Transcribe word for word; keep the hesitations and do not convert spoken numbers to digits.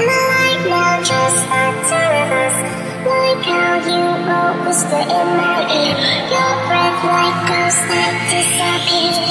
am alive now, just a us. Like how you all whisper in my ear, your breath like ghosts that disappear.